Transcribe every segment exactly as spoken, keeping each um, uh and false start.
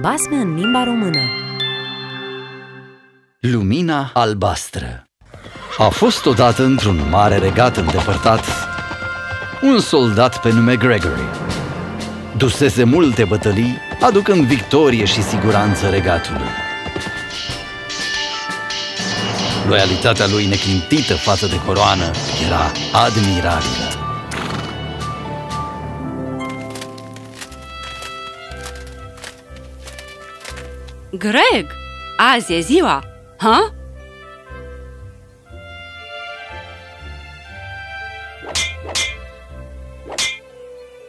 Basme în limba română. Lumina albastră. A fost odată într-un mare regat îndepărtat un soldat pe nume Gregory. Dusese multe bătălii, aducând victorie și siguranță regatului. Loialitatea lui neclintită față de coroană era admirabilă. Greg, azi e ziua, ha?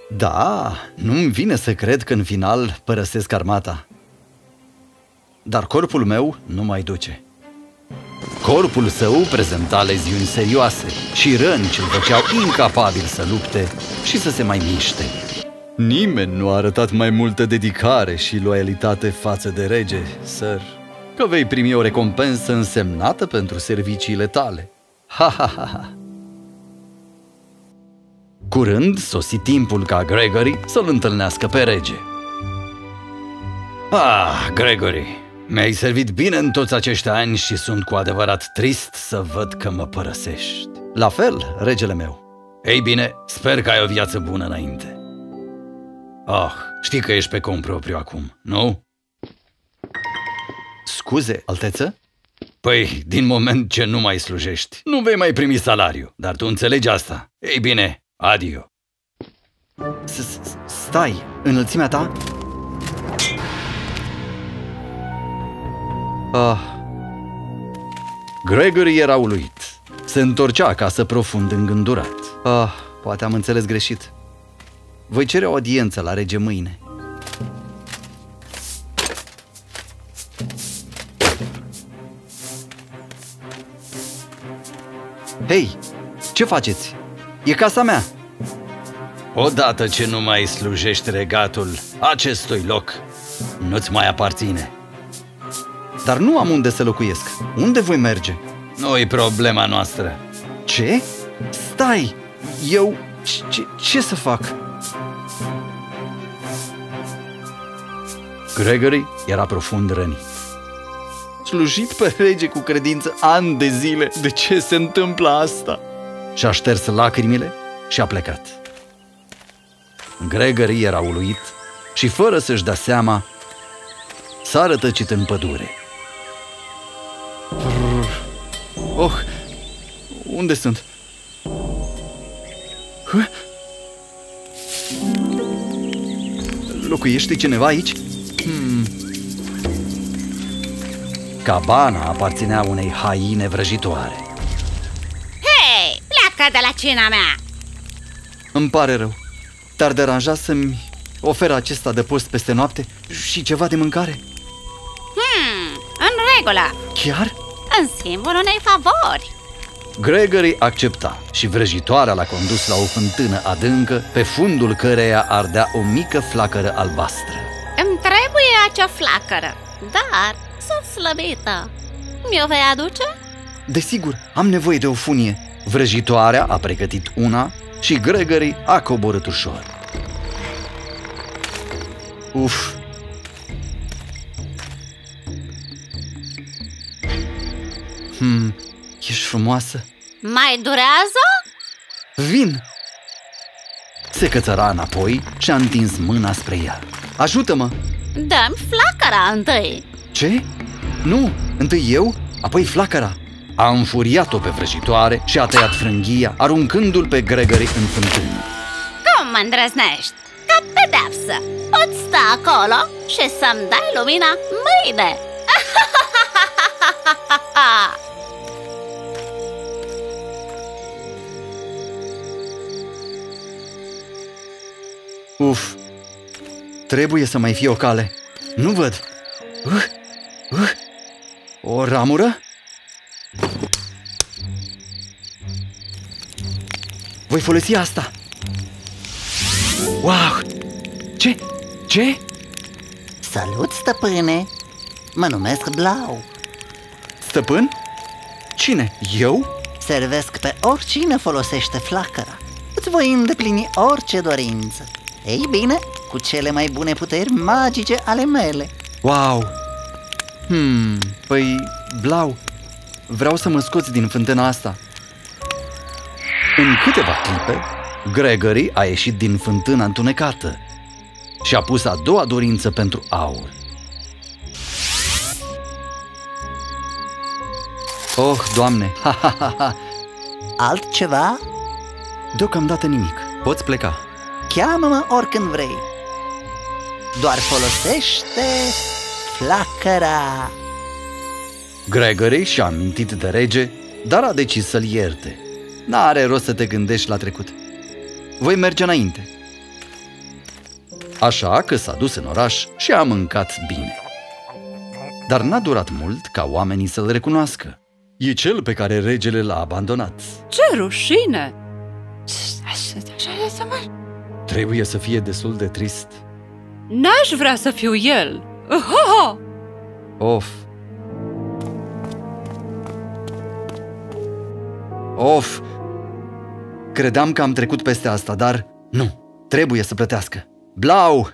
Da, nu-mi vine să cred că în final părăsesc armata. Dar corpul meu nu mai duce. Corpul său prezenta leziuni serioase și răni ce îl făceau incapabil să lupte și să se mai miște. Nimeni nu a arătat mai multă dedicare și loialitate față de rege, sir, că vei primi o recompensă însemnată pentru serviciile tale. Ha, ha, ha, ha. Curând sosi timpul ca Gregory să-l întâlnească pe rege. Ah, Gregory, mi-ai servit bine în toți acești ani și sunt cu adevărat trist să văd că mă părăsești. La fel, regele meu. Ei bine, sper că ai o viață bună înainte. Ah, știi că ești pe cont propriu acum, nu? Scuze, alteță? Păi, din moment ce nu mai slujești, nu vei mai primi salariu, dar tu înțelegi asta. Ei bine, adio. Stai, înălțimea ta? Ah. Gregory era uluit. Se întorcea acasă profund îngândurat. Ah, poate am înțeles greșit. Voi cere o audiență la rege mâine. Hei, ce faceți? E casa mea! Odată ce nu mai slujești regatul acestui loc, nu-ți mai aparține. Dar nu am unde să locuiesc. Unde voi merge? Nu-i problema noastră. Ce? Stai! Eu... ce, ce să fac? Gregory era profund rănit. Slujit pe rege cu credință ani de zile. De ce se întâmplă asta? Și-a șters lacrimile și a plecat. Gregory era uluit și, fără să-și dea seama, s-a rătăcit în pădure. Oh, unde sunt? Huh? Locuiește cineva aici? Hmm. Cabana aparținea unei haine vrăjitoare. Hei, pleacă de la cina mea! Îmi pare rău, dar deranja să-mi oferă acesta de post peste noapte și ceva de mâncare? Hmm, în regulă! Chiar? În schimbul unei favori! Gregory accepta și vrăjitoarea l-a condus la o fântână adâncă, pe fundul căreia ardea o mică flacără albastră. Îmi trebuie acea flacără, dar sunt slăbită. Mi-o vei aduce? Desigur, am nevoie de o funie. Vrăjitoarea a pregătit una și Gregory a coborât ușor. Uf! Hmm, ești frumoasă. Mai durează? Vin! Se cățăra înapoi și a întins mâna spre ea. Ajută-mă! Dă-mi flacăra întâi! Ce? Nu! Întâi eu, apoi flacăra! A înfuriat-o pe vrăjitoare și a tăiat frânghia, aruncându-l pe Gregory în fântână. Cum mă îndrăznești? Ca pedeapsă! Poți sta acolo și să-mi dai lumina mâine! Uf! Trebuie să mai fie o cale. Nu văd. Uh, uh, o ramură? Voi folosi asta. Wow! Ce? Ce? Salut, stăpâne! Mă numesc Blau. Stăpân? Cine? Eu? Servesc pe oricine folosește flacăra. Îți voi îndeplini orice dorință. Ei bine, cu cele mai bune puteri magice ale mele. Wow! Hmm, păi, Blau, vreau să mă scoți din fântâna asta. În câteva clipe, Gregory a ieșit din fântâna întunecată și a pus a doua dorință pentru aur. Oh, Doamne! Ha, ha, ha, ha. Altceva? Deocamdată nimic. Poți pleca. Cheamă-mă oricând vrei. Doar folosește flacăra. Gregory și-a amintit de rege, dar a decis să-l ierte. N-are rost să te gândești la trecut. Voi merge înainte. Așa că s-a dus în oraș și a mâncat bine. Dar n-a durat mult ca oamenii să-l recunoască. E cel pe care regele l-a abandonat. Ce rușine! Trebuie să fie destul de trist. N-aș vrea să fiu el. Uhoho! Of! Of! Credeam că am trecut peste asta, dar nu, trebuie să plătească. Blau!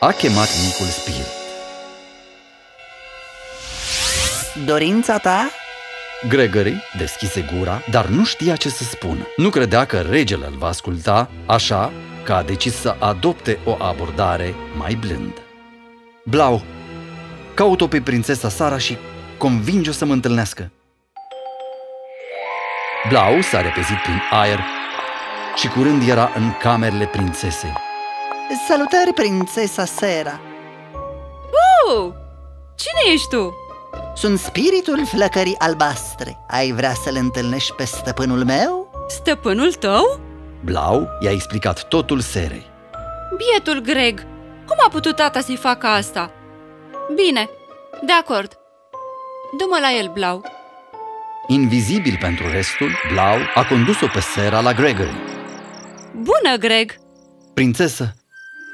A chemat micul spirit. Dorința ta? Gregory deschise gura, dar nu știa ce să spună. Nu credea că regele îl va asculta, așa că a decis să adopte o abordare mai blândă. Blau, caut-o pe prințesa Sera și convinge-o să mă întâlnească. Blau s-a repezit prin aer și curând era în camerele prințesei. Salutări, prințesa Sera! Uh! Cine ești tu? Sunt spiritul flăcării albastre. Ai vrea să-l întâlnești pe stăpânul meu? Stăpânul tău? Blau i-a explicat totul Serei. Bietul Greg, cum a putut tata să-i facă asta? Bine, de acord. Du-mă la el, Blau. Invizibil pentru restul, Blau a condus-o pe Sera la Gregory. Bună, Greg! Prințesă!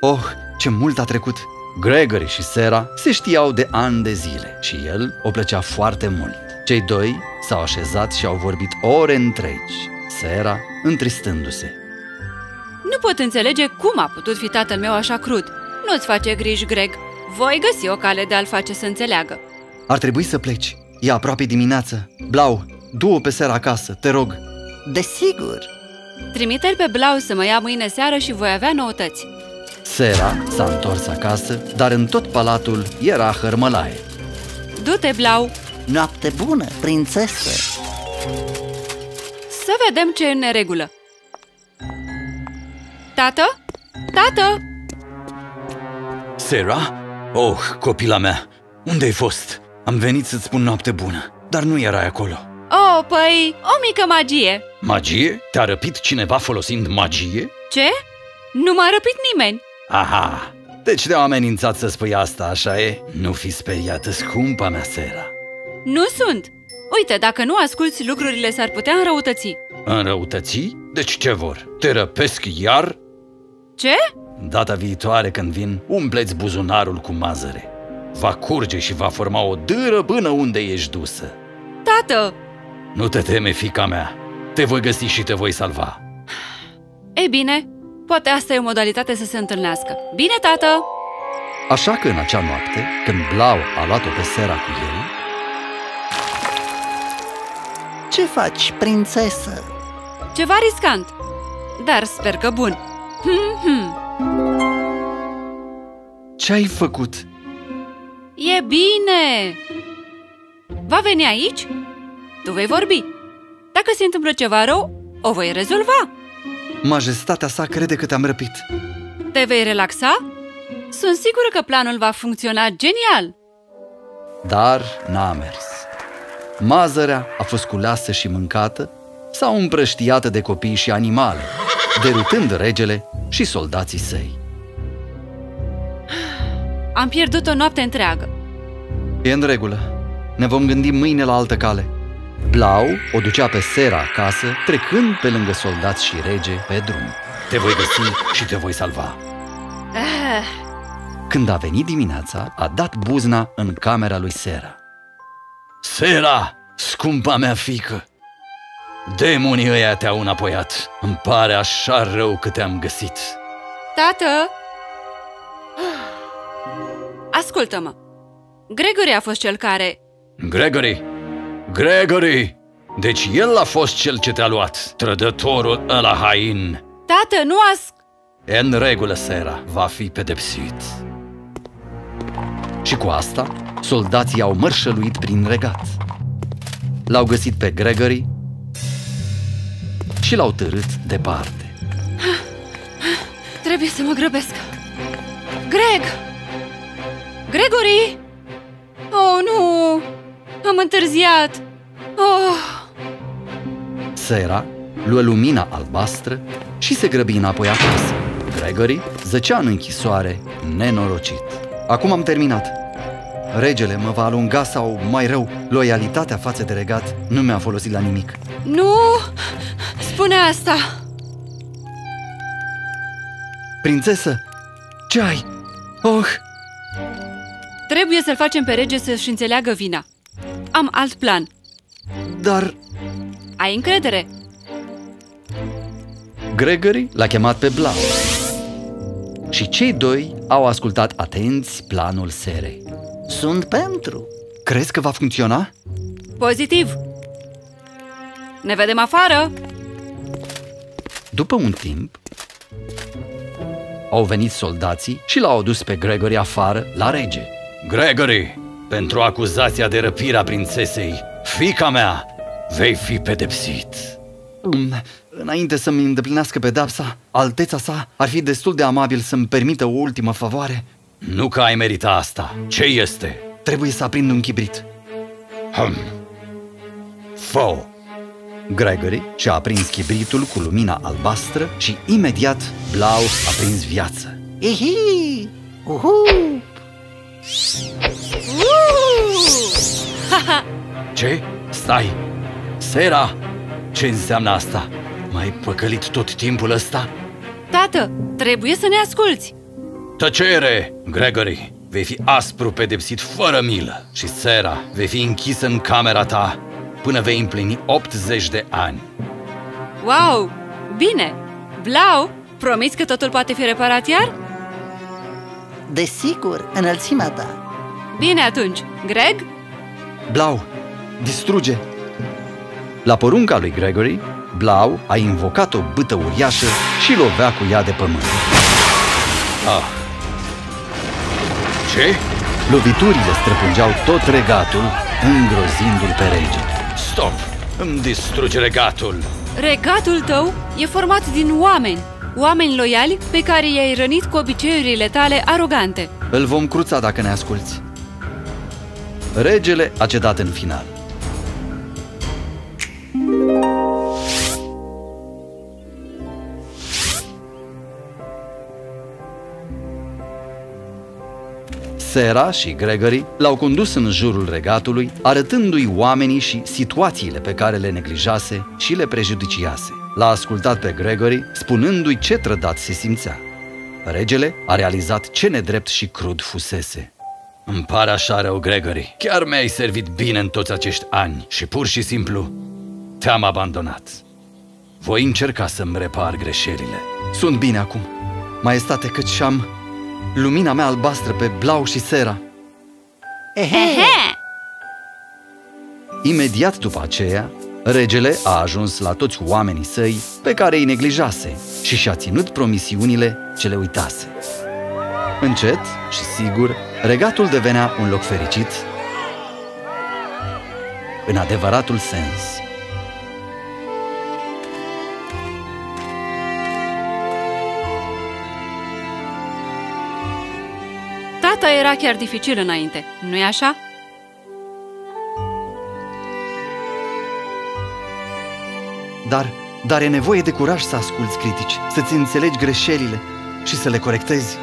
Oh, ce mult a trecut! Gregory și Sera se știau de ani de zile și el o plăcea foarte mult. Cei doi s-au așezat și au vorbit ore întregi, Sera întristându-se. Nu pot înțelege cum a putut fi tatăl meu așa crud. Nu-ți face griji, Greg. Voi găsi o cale de a-l face să înțeleagă. Ar trebui să pleci. E aproape dimineață. Blau, du-o pe Sera acasă, te rog. Desigur. Trimite-l pe Blau să mă ia mâine seară și voi avea noutăți. Sera s-a întors acasă, dar în tot palatul era hărmălaie. Du-te, Blau! Noapte bună, prințesă! Să vedem ce e în neregulă. Tată? Tată! Sera? Oh, copila mea! Unde ai fost? Am venit să-ți spun noapte bună, dar nu erai acolo. Oh, păi, o mică magie! Magie? Te-a răpit cineva folosind magie? Ce? Nu m-a răpit nimeni! Aha! Deci te-au amenințat să spui asta, așa e? Nu fi speriată, scumpa mea, Sera! Nu sunt! Uite, dacă nu asculți, lucrurile s-ar putea înrăutăți. Înrăutăți? Deci ce vor? Te răpesc iar? Ce? Data viitoare când vin, umpleți buzunarul cu mazăre. Va curge și va forma o dâră până unde ești dusă. Tată! Nu te teme, fiica mea! Te voi găsi și te voi salva! E bine... Poate asta e o modalitate să se întâlnească. Bine, tată! Așa că în acea noapte, când Blau a luat-o pe Sera cu el... Ce faci, prințesă? Ceva riscant, dar sper că bun. Ce ai făcut? E bine! Va veni aici? Tu vei vorbi. Dacă se întâmplă ceva rău, o voi rezolva. Majestatea sa crede că te-am răpit. Te vei relaxa? Sunt sigură că planul va funcționa genial. Dar n-a mers. Mazărea a fost culeasă și mâncată sau împrăștiată de copii și animale, derutând regele și soldații săi. Am pierdut o noapte întreagă. E în regulă. Ne vom gândi mâine la altă cale. Blau o ducea pe Sera acasă, trecând pe lângă soldați și rege pe drum. Te voi găsi și te voi salva. Ah. Când a venit dimineața, a dat buzna în camera lui Sera. Sera, scumpa mea fiică! Demonii ăia te-au înapoiat. Îmi pare așa rău că te-am găsit. Tată, Ascultă-mă! Gregory a fost cel care... Gregory! Gregory! Deci el a fost cel ce te-a luat, trădătorul ăla hain! Tată, nu as... În regulă, Sera, va fi pedepsit. Și cu asta, soldații au mărșăluit prin regat. L-au găsit pe Gregory și l-au târât departe. Trebuie să mă grăbesc. Greg! Gregory! Oh, nu! Am întârziat! Oh! Sera luă lumina albastră și se grăbi înapoi acasă. Gregory zăcea în închisoare, nenorocit. Acum am terminat. Regele mă va alunga sau, mai rău, loialitatea față de regat nu mi-a folosit la nimic. Nu! Spune asta! Prințesă, ce ai? Oh! Trebuie să-l facem pe rege să-și înțeleagă vina. Am alt plan. Dar... Ai încredere? Gregory l-a chemat pe Blau și cei doi au ascultat atenți planul Serei. Sunt pentru. Crezi că va funcționa? Pozitiv. Ne vedem afară. După un timp, au venit soldații și l-au adus pe Gregory afară la rege. Gregory, pentru acuzația de răpire a prințesei, fiica mea, vei fi pedepsit. Mm. Înainte să-mi îndeplinească pedepsa, alteța sa ar fi destul de amabil să-mi permită o ultimă favoare. Nu că ai merita asta. Ce este? Trebuie să aprind un chibrit. Hum. Fă-o! Gregory și-a aprins chibritul cu lumina albastră și imediat Blau a prins viață. Ihi! Uhu! Uhu! Ce? Stai! Sera! Ce înseamnă asta? M-ai păcălit tot timpul ăsta? Tată, trebuie să ne asculți! Tăcere! Gregory, vei fi aspru pedepsit fără milă. Și Sera, vei fi închis în camera ta până vei împlini optzeci de ani. Wow! Bine! Blau, promiți că totul poate fi reparat iar? Desigur, înălțimea ta. Bine atunci, Greg? Blau, distruge! La porunca lui Gregory, Blau a invocat o bâtă uriașă și lovea cu ea de pământ. Ah. Ce? Loviturile străpungeau tot regatul, îngrozindu-l pe rege. Stop! Îmi distruge regatul! Regatul tău e format din oameni, oameni loiali pe care i-ai rănit cu obiceiurile tale arogante. Îl vom cruța dacă ne asculți. Regele a cedat în final. Sera și Gregory l-au condus în jurul regatului, arătându-i oamenii și situațiile pe care le neglijase și le prejudiciase. L-a ascultat pe Gregory, spunându-i ce trădat se simțea. Regele a realizat ce nedrept și crud fusese. Îmi pare așa rău, Gregory. Chiar mi-ai servit bine în toți acești ani și pur și simplu te-am abandonat. Voi încerca să-mi repar greșelile. Sunt bine acum, maestate, căci și-am... lumina mea albastră pe Blau și Sera. Ehe! Imediat după aceea, regele a ajuns la toți oamenii săi pe care îi neglijase și și-a ținut promisiunile ce le uitase. Încet și sigur, regatul devenea un loc fericit în adevăratul sens. Era chiar dificil înainte, nu-i așa? Dar, dar e nevoie de curaj să asculți critici, să-ți înțelegi greșelile și să le corectezi.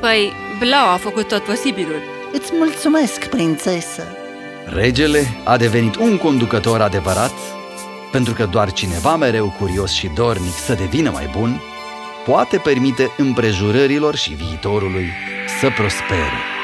Păi, Blau a făcut tot posibilul. Îți mulțumesc, prințesă! Regele a devenit un conducător adevărat, pentru că doar cineva mereu curios și dornic să devină mai bun, poate permite împrejurărilor și viitorului să prospere.